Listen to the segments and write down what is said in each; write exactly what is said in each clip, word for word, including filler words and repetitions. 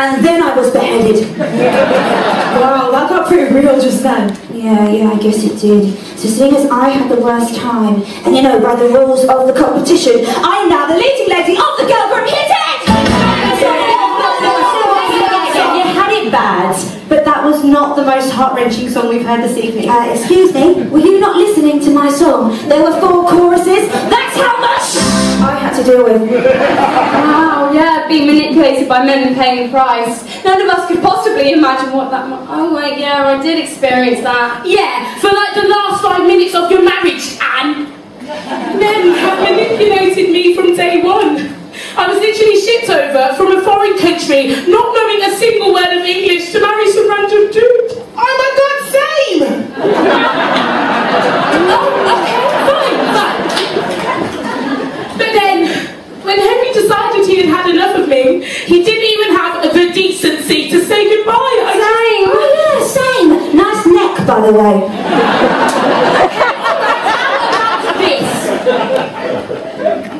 And then I was beheaded. Wow, that got pretty real just then. Yeah, yeah, I guess it did. So seeing as I had the worst time, and you know, by the rules of the competition, I'm now the leading lady of the girl group Hit It! You had it bad, but that was not the most heart-wrenching song we've heard this evening. Uh, excuse me, were you not listening to my song? There were four choruses, that's how much! I had to deal with. Wow, yeah, being manipulated by men and paying the price. None of us could possibly imagine what that might... Oh, wait, yeah, I did experience that. Yeah, for like the last five minutes of your marriage, Anne. Men have manipulated me from day one. I was literally shipped over from a foreign country, not knowing a single word of English, to marry some random dude. Oh, my God, same! Oh, okay. When Henry decided he had had enough of me, he didn't even have the decency to say goodbye. Same. Oh yeah, same. Nice neck, by the way. This.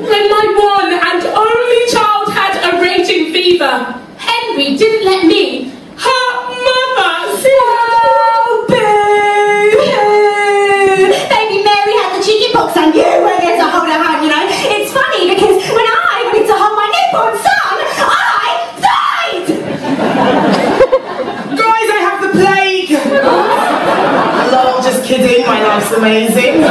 When my one and only child had a raging fever, Henry didn't let me, her mother, see oh, baby. Baby Mary had the cheeky box and you were there to hold her hand, you know. It's funny because when I to hold my newborn son, I died! Guys, I have the plague! Lol, just kidding, my life's amazing.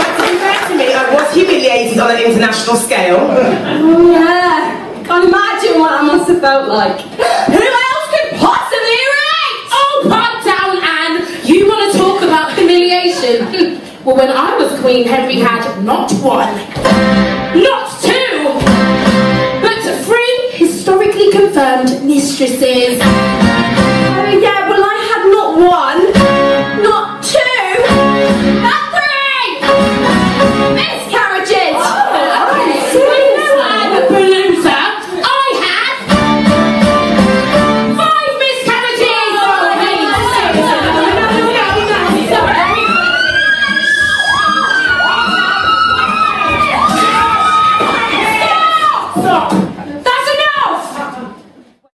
But to be fair to me, I was humiliated on an international scale. Oh, yeah, I can't imagine what I must have felt like. Who else could possibly relate? Oh, pipe down, Anne! You want to talk about humiliation? Well, when I was queen, Henry had not one.